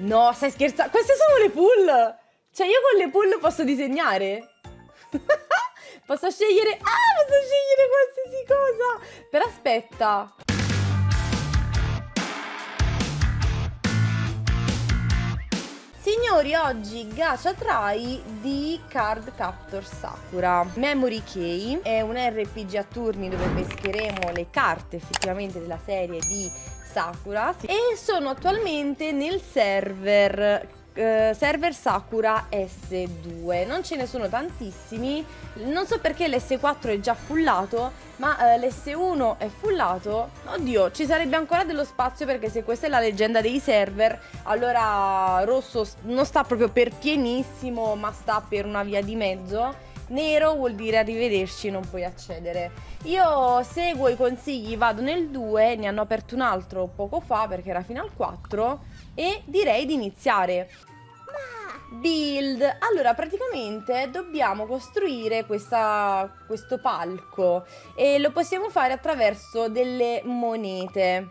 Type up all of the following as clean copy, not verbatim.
No, stai scherzando? Queste sono le pull! Cioè io con le pull posso disegnare? Posso scegliere... Ah, posso scegliere qualsiasi cosa! Però aspetta... Signori, oggi gacha try di Card Captor Sakura. Memory Key è un RPG a turni dove pescheremo le carte effettivamente della serie di Sakura. E sono attualmente nel server Sakura S2. Non ce ne sono tantissimi. Non so perché l'S4 è già fullato, ma l'S1 è fullato. Oddio, ci sarebbe ancora dello spazio, perché se questa è la leggenda dei server, allora rosso non sta proprio per pienissimo, ma sta per una via di mezzo. Nero vuol dire arrivederci, non puoi accedere. Io seguo i consigli, vado nel 2, ne hanno aperto un altro poco fa perché era fino al 4, e direi di iniziare. Build. Allora, praticamente dobbiamo costruire questo palco e lo possiamo fare attraverso delle monete.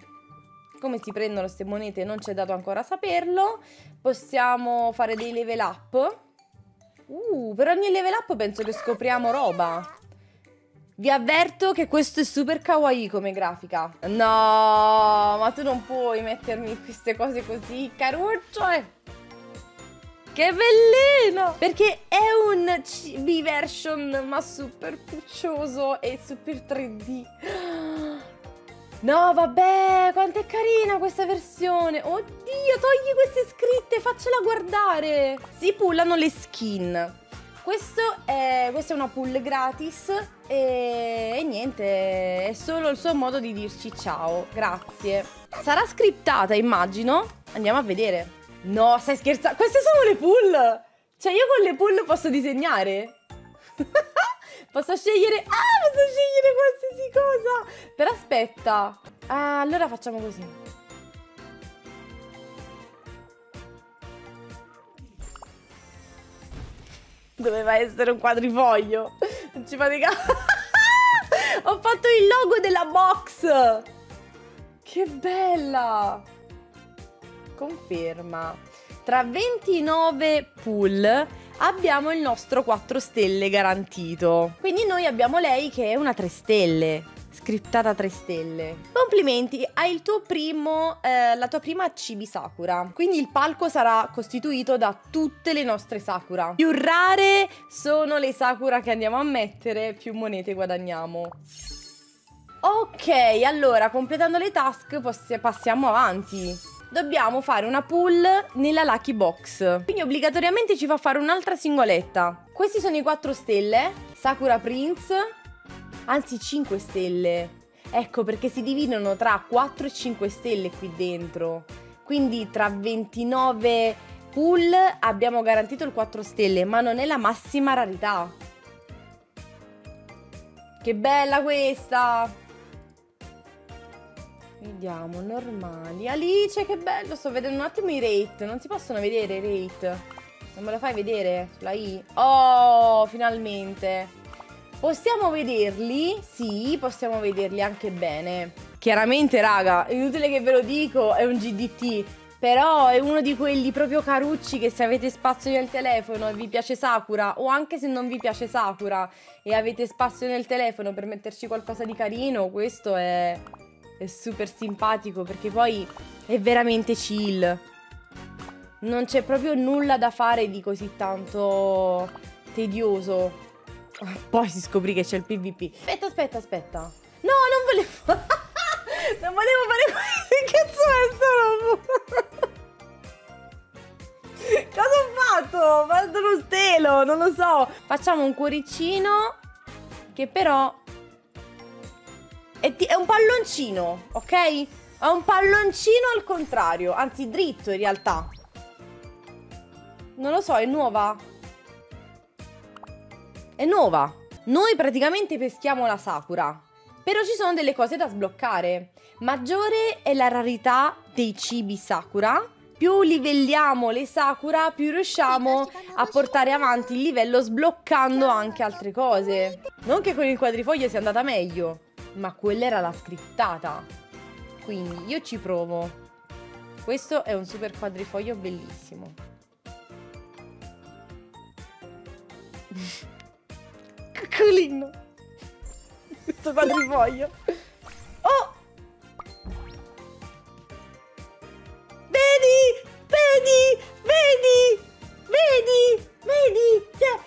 Come si prendono queste monete non c'è dato ancora saperlo. Possiamo fare dei level up. Per ogni level up penso che scopriamo roba. Vi avverto che questo è super kawaii come grafica. No, ma tu non puoi mettermi queste cose così, caruccio. Che bellino! Perché è un CB version, ma super puccioso e super 3D. No, vabbè, quanto è carina questa versione. Oddio, togli queste scritte, faccela guardare. Si pullano le skin. Questa è una pull gratis e niente, è solo il suo modo di dirci ciao, grazie. Sarà scriptata, immagino. Andiamo a vedere. No, stai scherzando? Queste sono le pull! Cioè io con le pull posso disegnare? Posso scegliere... Ah, posso scegliere qualsiasi cosa! Però aspetta... Ah, allora facciamo così. Doveva essere un quadrifoglio. Non ci fate caso. Ho fatto il logo della box! Che bella! Conferma. Tra 29 pull... abbiamo il nostro 4 stelle garantito. Quindi noi abbiamo lei che è una 3 stelle, scriptata 3 stelle. Complimenti, hai il tuo la tua prima CB Sakura. Quindi il palco sarà costituito da tutte le nostre Sakura. Più rare sono le Sakura che andiamo a mettere, più monete guadagniamo. Ok, allora completando le task passiamo avanti. Dobbiamo fare una pull nella lucky box, quindi obbligatoriamente ci fa fare un'altra singoletta. Questi sono i 4 stelle, Sakura Prince, anzi 5 stelle. Ecco perché si dividono tra 4 e 5 stelle qui dentro. Quindi tra 29 pull abbiamo garantito il 4 stelle, ma non è la massima rarità. Che bella questa! Vediamo, normali. Alice, che bello, sto vedendo un attimo i rate. Non si possono vedere i rate. Non me lo fai vedere? Sulla I. Oh, finalmente. Possiamo vederli? Sì, possiamo vederli anche bene. Chiaramente, raga, è inutile che ve lo dico, è un GDT. Però è uno di quelli proprio carucci che se avete spazio nel telefono e vi piace Sakura, o anche se non vi piace Sakura e avete spazio nel telefono per metterci qualcosa di carino, questo è super simpatico, perché poi è veramente chill. Non c'è proprio nulla da fare di così tanto tedioso. Poi si scoprì che c'è il PvP. Aspetta. No, non volevo... non volevo fare questo. Che cazzo è? Cosa ho fatto? Ho fatto uno stelo, non lo so. Facciamo un cuoricino che però... è un palloncino, ok? È un palloncino al contrario, anzi dritto in realtà. Non lo so, è nuova? È nuova. Noi praticamente peschiamo la Sakura, però ci sono delle cose da sbloccare. Maggiore è la rarità dei cibi Sakura. Più livelliamo le Sakura, più riusciamo a portare avanti il livello sbloccando anche altre cose. Non che con il quadrifoglio sia andata meglio, ma quella era la scrittata. Quindi io ci provo. Questo è un super quadrifoglio bellissimo. Coccolino. Questo quadrifoglio. Oh! Vedi! Vedi! Vedi! Vedi! Vedi! Cioè,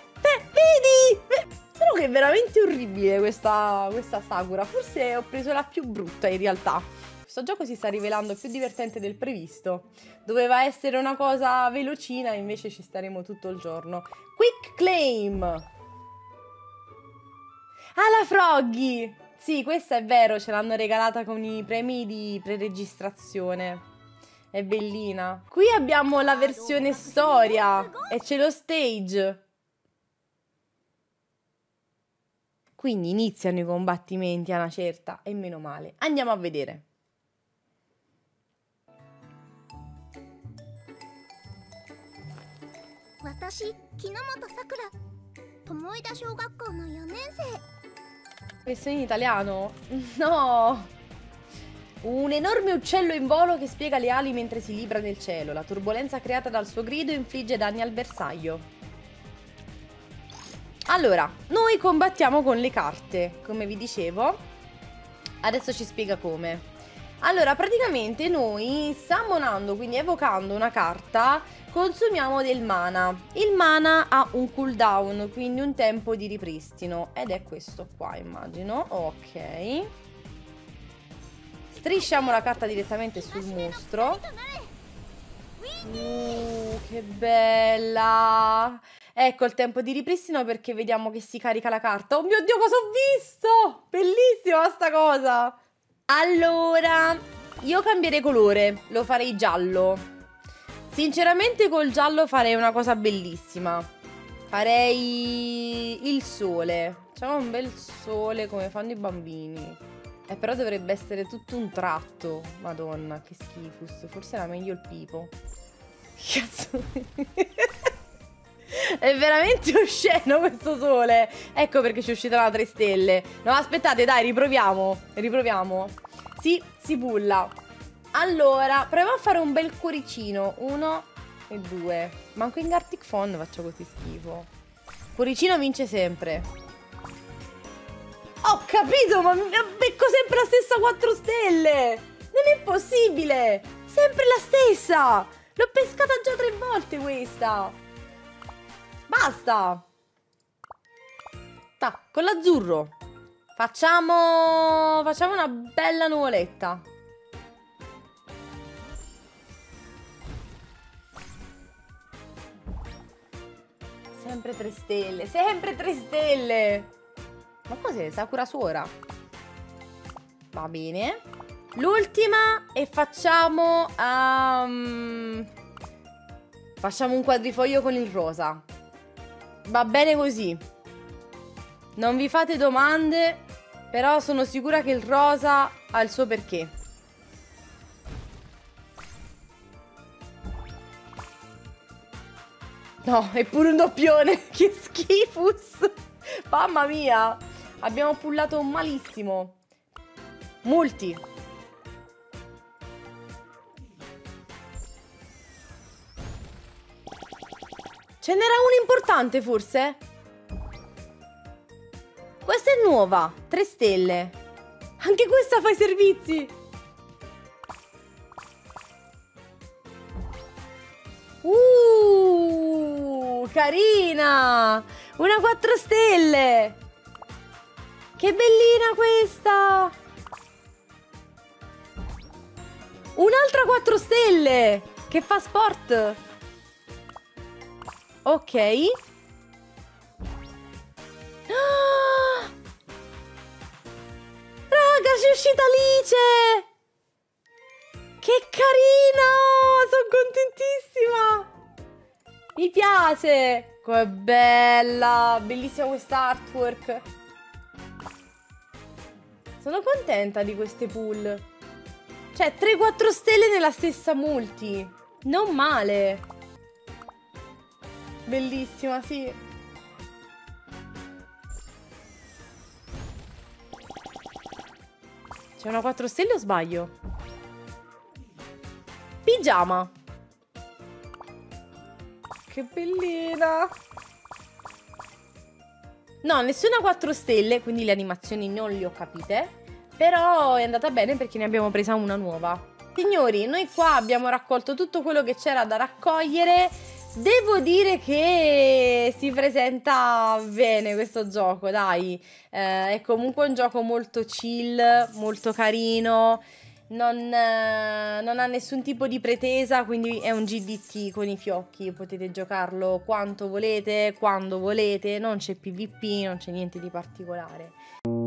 vedi! Solo che è veramente orribile questa Sakura. Forse ho preso la più brutta in realtà. Questo gioco si sta rivelando più divertente del previsto. Doveva essere una cosa velocina, invece ci staremo tutto il giorno. Quick Claim! Ah, la Froggy! Sì, questa è vero, ce l'hanno regalata con i premi di preregistrazione. È bellina. Qui abbiamo la versione storia e c'è lo stage. Quindi iniziano i combattimenti a una certa, e meno male. Andiamo a vedere. Versione in italiano? No! Un enorme uccello in volo che spiega le ali mentre si libra nel cielo. La turbolenza creata dal suo grido infligge danni al bersaglio. Allora, noi combattiamo con le carte, come vi dicevo. Adesso ci spiega come. Allora, praticamente noi summonando, quindi evocando una carta, consumiamo del mana. Il mana ha un cooldown, quindi un tempo di ripristino. Ed è questo qua, immagino. Ok. Strisciamo la carta direttamente sul mostro. Che bella! Ecco il tempo di ripristino perché vediamo che si carica la carta. Oh mio Dio, cosa ho visto! Bellissima sta cosa! Allora, io cambierei colore, lo farei giallo. Sinceramente col giallo farei una cosa bellissima. Farei il sole. Facciamo un bel sole come fanno i bambini. Però dovrebbe essere tutto un tratto. Madonna, che schifo. Forse era meglio il pipo. Cazzo. È veramente osceno questo sole. Ecco perché ci è uscita la 3 stelle. No, aspettate, dai, riproviamo. Sì, si pulla. Allora, proviamo a fare un bel cuoricino. 1 e 2. Manco in Gartic Fond faccio così schifo. Cuoricino vince sempre. Ho capito, ma becco sempre la stessa 4 stelle. Non è possibile. Sempre la stessa. L'ho pescata già 3 volte questa. Basta! Con l'azzurro facciamo una bella nuvoletta. Sempre 3 stelle, sempre 3 stelle! Ma cos'è? Sakura Suora? Va bene. L'ultima e facciamo... facciamo un quadrifoglio con il rosa. Va bene così. Non vi fate domande, però sono sicura che il rosa ha il suo perché. No, è pure un doppione. Che schifus. Mamma mia. Abbiamo pullato malissimo. Multi. Ce n'era uno importante forse? Questa è nuova, 3 stelle. Anche questa fa i servizi. Carina! Una 4 stelle. Che bellina questa! Un'altra 4 stelle che fa sport. Ok. Ah! Raga, c'è uscita Alice! Che carina! Sono contentissima! Mi piace! Com'è bella! Bellissima questa artwork! Sono contenta di queste pull. Cioè, 3-4 stelle nella stessa multi. Non male. Bellissima, sì. C'è una 4 stelle o sbaglio? Pizza pigiama. Che bellina. No, nessuna 4 stelle, quindi le animazioni non le ho capite. Però è andata bene perché ne abbiamo presa una nuova. Signori, noi qua abbiamo raccolto tutto quello che c'era da raccogliere. Devo dire che si presenta bene questo gioco, dai. È comunque un gioco molto chill, molto carino. Non ha nessun tipo di pretesa, quindi è un GDT con i fiocchi. Potete giocarlo quanto volete, quando volete. Non c'è PvP, non c'è niente di particolare.